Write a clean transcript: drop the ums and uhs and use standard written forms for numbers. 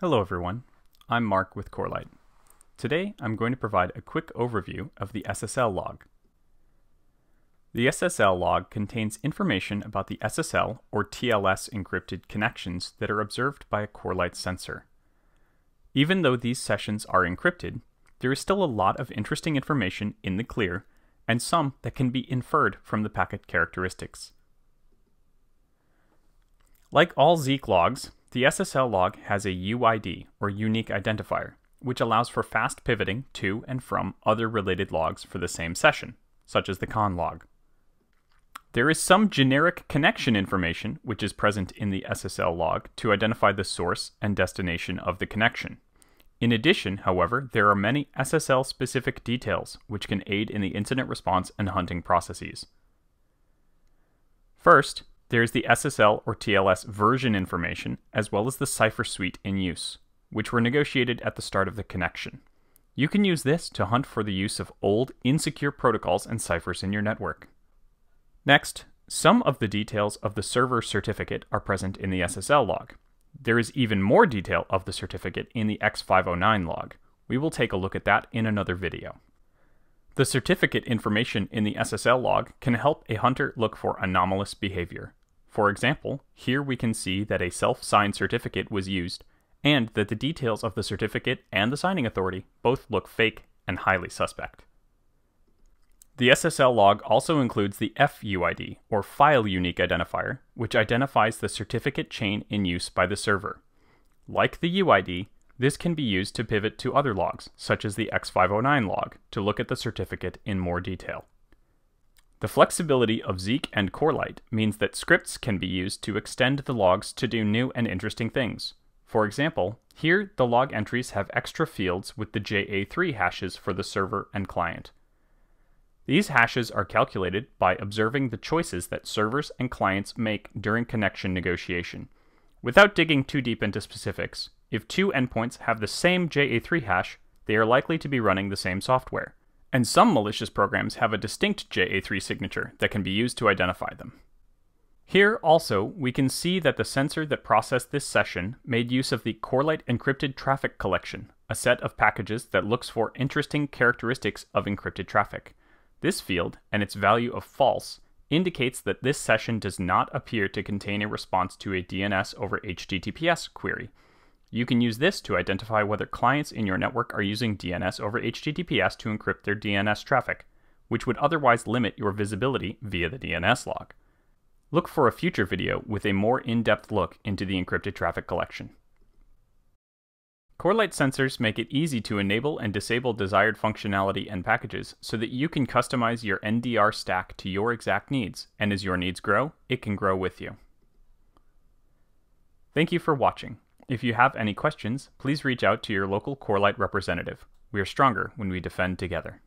Hello everyone, I'm Mark with Corelight. Today I'm going to provide a quick overview of the SSL log. The SSL log contains information about the SSL or TLS encrypted connections that are observed by a Corelight sensor. Even though these sessions are encrypted, there is still a lot of interesting information in the clear and some that can be inferred from the packet characteristics. Like all Zeek logs, the SSL log has a UID, or unique identifier, which allows for fast pivoting to and from other related logs for the same session, such as the Conn log. There is some generic connection information which is present in the SSL log to identify the source and destination of the connection. In addition, however, there are many SSL-specific details which can aid in the incident response and hunting processes. First, there's the SSL or TLS version information, as well as the cipher suite in use, which were negotiated at the start of the connection. You can use this to hunt for the use of old, insecure protocols and ciphers in your network. Next, some of the details of the server certificate are present in the SSL log. There is even more detail of the certificate in the X.509 log. We will take a look at that in another video. The certificate information in the SSL log can help a hunter look for anomalous behavior. For example, here we can see that a self-signed certificate was used, and that the details of the certificate and the signing authority both look fake and highly suspect. The SSL log also includes the FUID, or File Unique Identifier, which identifies the certificate chain in use by the server. Like the UID, this can be used to pivot to other logs, such as the X.509 log, to look at the certificate in more detail. The flexibility of Zeek and Corelight means that scripts can be used to extend the logs to do new and interesting things. For example, here the log entries have extra fields with the JA3 hashes for the server and client. These hashes are calculated by observing the choices that servers and clients make during connection negotiation. Without digging too deep into specifics, if two endpoints have the same JA3 hash, they are likely to be running the same software. And some malicious programs have a distinct JA3 signature that can be used to identify them. Here also, we can see that the sensor that processed this session made use of the Corelight Encrypted Traffic Collection, a set of packages that looks for interesting characteristics of encrypted traffic. This field, and its value of false, indicates that this session does not appear to contain a response to a DNS over HTTPS query. You can use this to identify whether clients in your network are using DNS over HTTPS to encrypt their DNS traffic, which would otherwise limit your visibility via the DNS log. Look for a future video with a more in-depth look into the encrypted traffic collection. Corelight sensors make it easy to enable and disable desired functionality and packages so that you can customize your NDR stack to your exact needs, and as your needs grow, it can grow with you. Thank you for watching. If you have any questions, please reach out to your local Corelight representative. We are stronger when we defend together.